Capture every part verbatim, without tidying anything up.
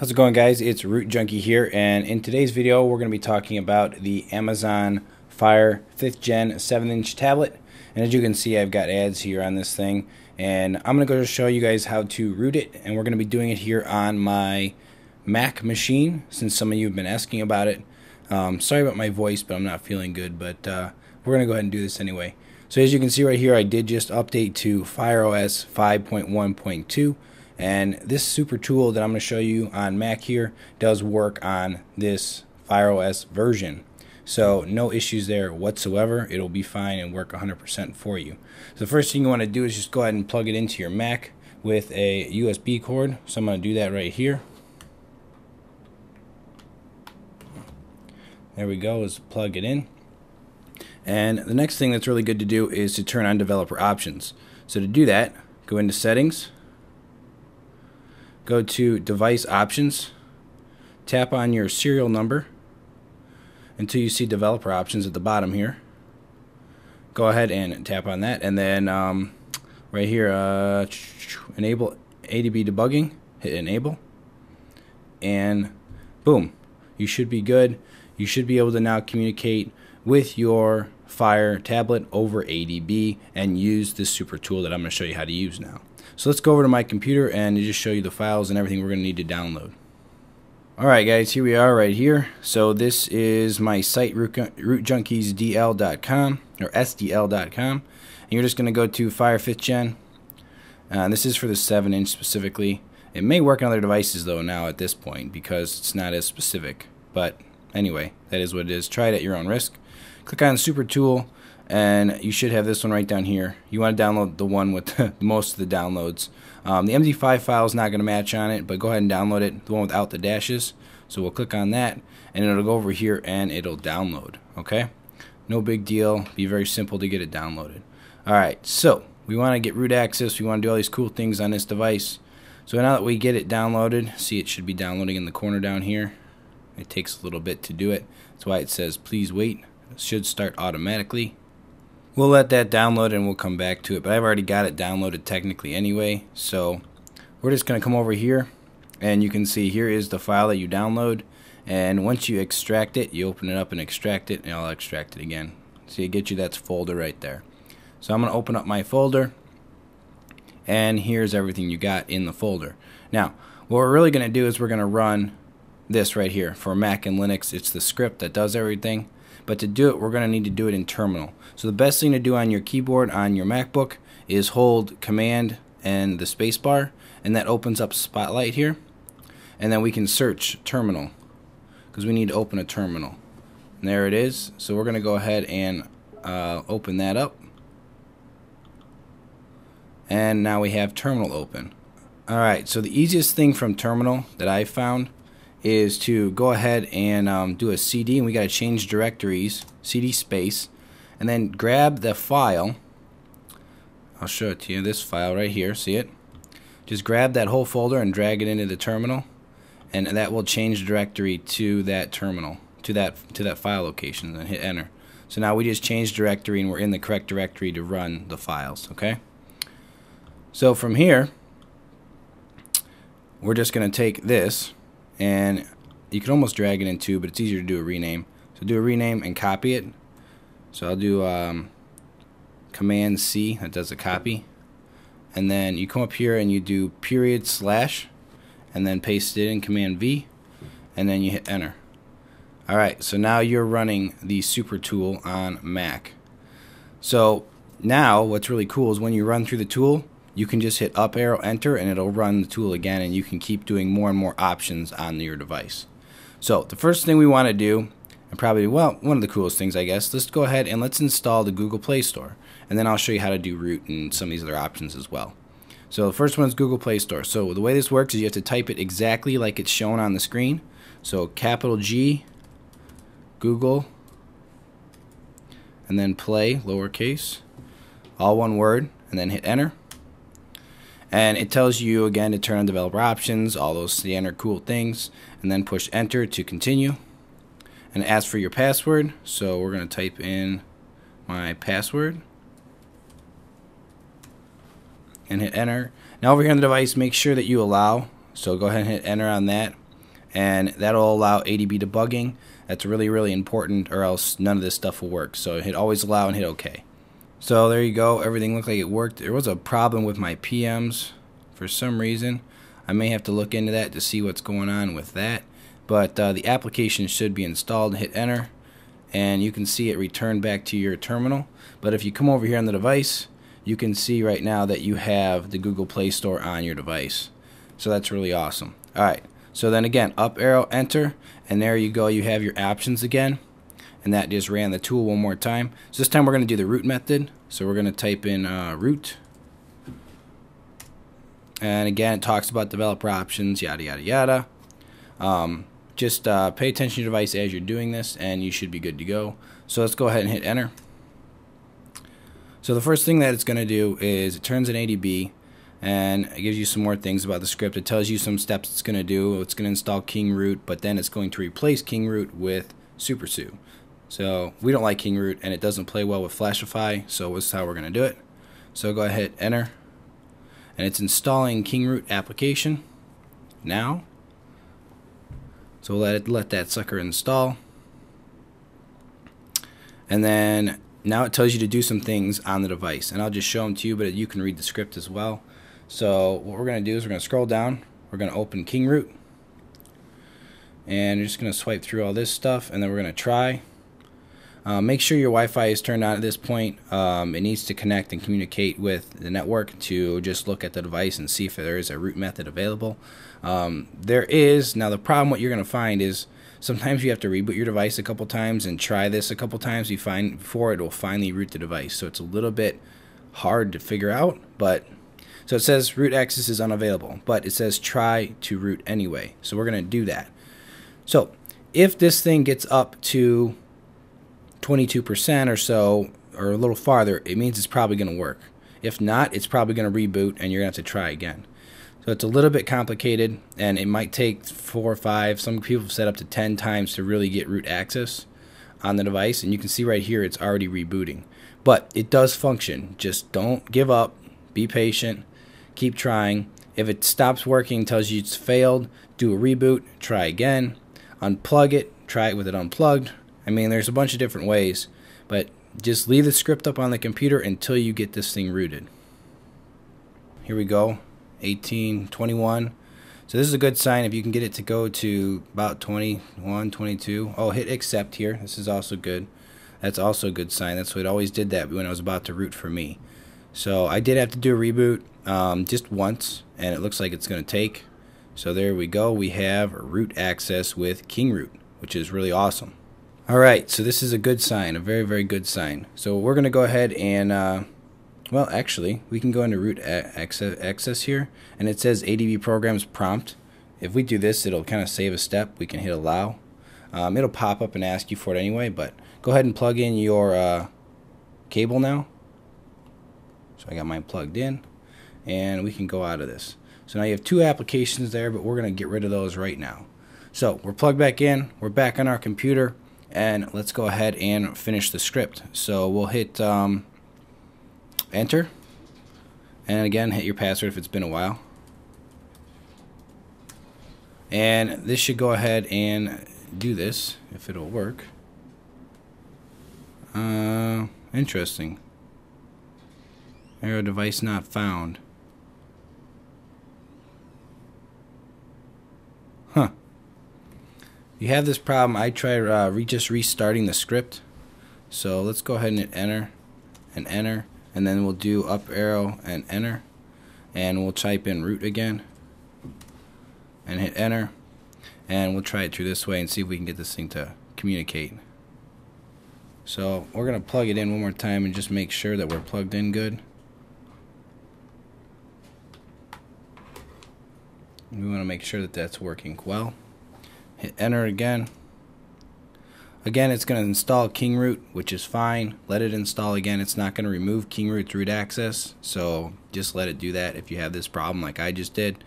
How's it going, guys? It's Root Junkie here, and in today's video we're going to be talking about the Amazon Fire fifth Gen seven inch tablet. And as you can see, I've got ads here on this thing, and I'm going to go show you guys how to root it, and we're going to be doing it here on my Mac machine since some of you have been asking about it. Um, sorry about my voice, but I'm not feeling good, but uh, we're going to go ahead and do this anyway. So as you can see right here, I did just update to Fire O S five point one point two. And this super tool that I'm going to show you on Mac here does work on this Fire O S version. So no issues there whatsoever. It'll be fine and work one hundred percent for you. So the first thing you want to do is just go ahead and plug it into your Mac with a U S B cord. So I'm going to do that right here. There we go, is plug it in. And the next thing that's really good to do is to turn on developer options. So to do that, go into settings. Go to device options, tap on your serial number until you see developer options at the bottom here. Go ahead and tap on that, and then um, right here, uh, enable A D B debugging, hit enable, and boom, you should be good. You should be able to now communicate with your Fire tablet over A D B and use this super tool that I'm going to show you how to use now. So let's go over to my computer and just show you the files and everything we're going to need to download. Alright guys, here we are right here. So this is my site, root junkies d l dot com or S D L dot com, and you're just going to go to Fire fifth Gen. Uh, this is for the seven inch specifically. It may work on other devices though now at this point because it's not as specific, but anyway, that is what it is. Try it at your own risk. Click on Super Tool, and you should have this one right down here. You want to download the one with the most of the downloads. Um, the M D five file is not going to match on it, but go ahead and download it, the one without the dashes. So we'll click on that, and it'll go over here, and it'll download, okay? No big deal. Be very simple to get it downloaded. All right, so we want to get root access. We want to do all these cool things on this device. So now that we get it downloaded, see, it should be downloading in the corner down here. It takes a little bit to do it. That's why it says, please wait. It should start automatically. We'll let that download and we'll come back to it, but I've already got it downloaded technically anyway, so we're just going to come over here, and you can see here is the file that you download, and once you extract it, you open it up and extract it, and I'll extract it again. So you get you that folder right there. So I'm going to open up my folder, and here's everything you got in the folder. Now, what we're really going to do is we're going to run this right here. For Mac and Linux, it's the script that does everything. But to do it, we're going to need to do it in terminal. So the best thing to do on your keyboard, on your MacBook, is hold Command and the space bar, and that opens up Spotlight here. And then we can search terminal, because we need to open a terminal. And there it is. So we're going to go ahead and uh, open that up. And now we have terminal open. Alright, so the easiest thing from terminal that I found is to go ahead and um, do a C D, and we got to change directories, C D space, and then grab the file. I'll show it to you, this file right here, see it? Just grab that whole folder and drag it into the terminal, and that will change directory to that terminal, to that to that file location, and hit enter. So now we just changed directory and we're in the correct directory to run the files, okay? So from here, we're just going to take this, and you can almost drag it in too, but it's easier to do a rename. So do a rename and copy it. So I'll do um, Command C, that does a copy. And then you come up here and you do period slash, and then paste it in Command V, and then you hit enter. Alright, so now you're running the Super Tool on Mac. So now what's really cool is when you run through the tool, you can just hit up arrow enter and it'll run the tool again, and you can keep doing more and more options on your device. So the first thing we want to do, and probably, well, one of the coolest things I guess, let's go ahead and let's install the Google Play Store, and then I'll show you how to do root and some of these other options as well. So the first one is Google Play Store. So the way this works is you have to type it exactly like it's shown on the screen. So capital G, Google, and then Play, lowercase, all one word, and then hit enter. And it tells you again to turn on developer options, all those standard cool things, and then push enter to continue. And ask for your password, so we're going to type in my password and hit enter. Now over here on the device, make sure that you allow, so go ahead and hit enter on that, and that'll allow A D B debugging. That's really, really important, or else none of this stuff will work. So hit always allow and hit OK. So there you go. Everything looked like it worked. There was a problem with my P Ms for some reason. I may have to look into that to see what's going on with that. But uh, the application should be installed. Hit enter, and you can see it return back to your terminal. But if you come over here on the device, you can see right now that you have the Google Play Store on your device. So that's really awesome. Alright, so then again, up arrow, enter, and there you go. You have your options again, and that just ran the tool one more time. So this time we're going to do the root method. So we're going to type in uh, root, and again it talks about developer options, yada yada yada. Um, just uh, pay attention to your device as you're doing this, and you should be good to go. So let's go ahead and hit enter. So the first thing that it's going to do is it turns an A D B, and it gives you some more things about the script. It tells you some steps it's going to do. It's going to install Kingroot, but then it's going to replace Kingroot with SuperSU. So we don't like Kingroot, and it doesn't play well with Flashify, so this is how we're going to do it. So go ahead, enter, and it's installing Kingroot application now. So let it let that sucker install, and then now it tells you to do some things on the device, and I'll just show them to you, but you can read the script as well. So what we're going to do is we're going to scroll down, we're going to open Kingroot, and you're just going to swipe through all this stuff, and then we're going to try. Uh, make sure your Wi-Fi is turned on at this point. Um, it needs to connect and communicate with the network to just look at the device and see if there is a root method available. Um, there is. Now the problem, what you're going to find is sometimes you have to reboot your device a couple times and try this a couple times you find before it will finally root the device. So it's a little bit hard to figure out. But so it says root access is unavailable, but it says try to root anyway. So we're going to do that. So if this thing gets up to twenty-two percent or so, or a little farther, it means it's probably going to work. If not, it's probably going to reboot, and you're going to have to try again. So it's a little bit complicated, and it might take four or five. Some people have set up to ten times to really get root access on the device, and you can see right here it's already rebooting. But it does function. Just don't give up. Be patient. Keep trying. If it stops working, tells you it's failed, do a reboot. Try again. Unplug it. Try it with it unplugged. I mean, there's a bunch of different ways, but just leave the script up on the computer until you get this thing rooted. Here we go, eighteen, twenty-one. So this is a good sign if you can get it to go to about twenty-one, twenty-two. Oh, hit accept here. This is also good. That's also a good sign. That's what it always did that when I was about to root for me. So I did have to do a reboot um, just once, and it looks like it's going to take. So there we go. We have root access with Kingroot, which is really awesome. Alright, so this is a good sign, a very, very good sign. So we're going to go ahead and, uh, well, actually, we can go into root access, access here, and it says A D B programs prompt. If we do this, it'll kind of save a step. We can hit allow. Um, it'll pop up and ask you for it anyway, but go ahead and plug in your uh, cable now. So I got mine plugged in, and we can go out of this. So now you have two applications there, but we're going to get rid of those right now. So we're plugged back in. We're back on our computer. And let's go ahead and finish the script. So we'll hit um, enter, and again hit your password if it's been a while, and this should go ahead and do this if it'll work. Uh, interesting. Error, device not found. Huh. You have this problem. I tried uh, re just restarting the script. So let's go ahead and hit enter and enter, and then we'll do up arrow and enter, and we'll type in root again and hit enter, and we'll try it through this way and see if we can get this thing to communicate. So we're gonna plug it in one more time and just make sure that we're plugged in good. We want to make sure that that's working well. Hit enter again. Again, it's going to install Kingroot, which is fine. Let it install again. It's not going to remove Kingroot's root access, so just let it do that if you have this problem like I just did.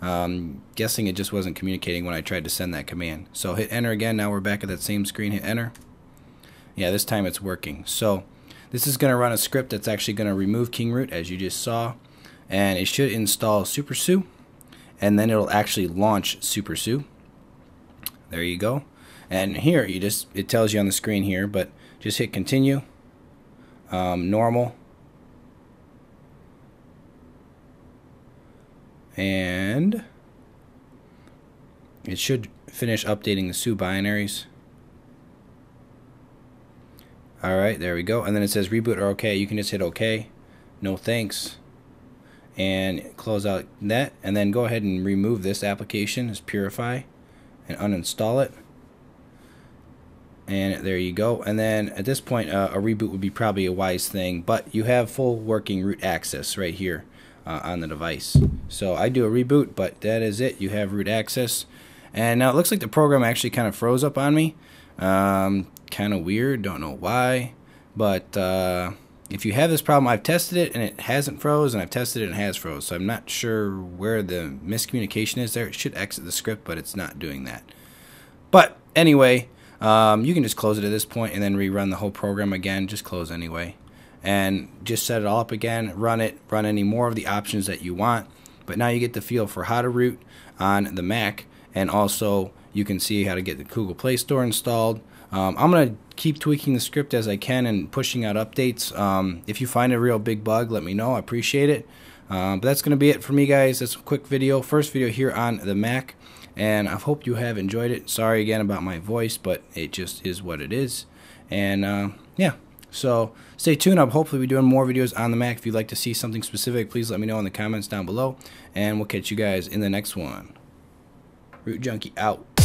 Um, guessing it just wasn't communicating when I tried to send that command. So hit enter again. Now we're back at that same screen. Hit enter. Yeah, this time it's working. So this is going to run a script that's actually going to remove Kingroot, as you just saw, and it should install SuperSU, and then it'll actually launch SuperSU. There you go. And here you just, it tells you on the screen here, but just hit continue, um, normal, and it should finish updating the S U binaries. Alright, there we go. And then it says reboot or OK. You can just hit OK, no thanks, and close out that, and then go ahead and remove this application as Purify and uninstall it. And there you go. And then at this point, uh, a reboot would be probably a wise thing, but you have full working root access right here uh, on the device. So I do a reboot, but that is it. You have root access. And now it looks like the program actually kind of froze up on me. Um, kind of weird, don't know why, but uh, if you have this problem, I've tested it and it hasn't froze, and I've tested it and it has froze, so I'm not sure where the miscommunication is there. It should exit the script, but it's not doing that. But anyway, um, you can just close it at this point and then rerun the whole program again. Just close anyway and just set it all up again, run it, run any more of the options that you want. But now you get the feel for how to root on the Mac, and also you can see how to get the Google Play Store installed. Um, I'm going to keep tweaking the script as I can and pushing out updates. Um, if you find a real big bug, let me know. I appreciate it. Um, but that's going to be it for me, guys. That's a quick video. First video here on the Mac. And I hope you have enjoyed it. Sorry again about my voice, but it just is what it is. And uh, yeah, so stay tuned. I'll hopefully be doing more videos on the Mac. If you'd like to see something specific, please let me know in the comments down below. And we'll catch you guys in the next one. Root Junkie out.